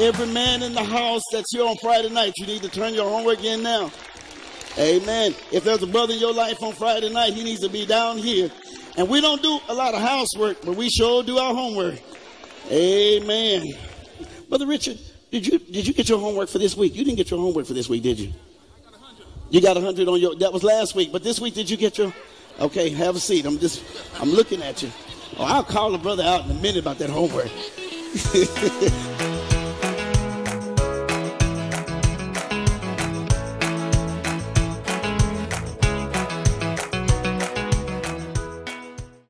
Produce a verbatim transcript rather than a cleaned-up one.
Every man in the house that's here on Friday night, you need to turn your homework in now. Amen. If there's a brother in your life on Friday night, he needs to be down here. And we don't do a lot of housework, but we sure do our homework. Amen. Brother Richard, did you did you get your homework for this week? You didn't get your homework for this week, did you? I got a hundred. You got a hundred on your, that was last week, but this week did you get your? Okay, have a seat. I'm just, I'm looking at you. Oh, I'll call the brother out in a minute about that homework.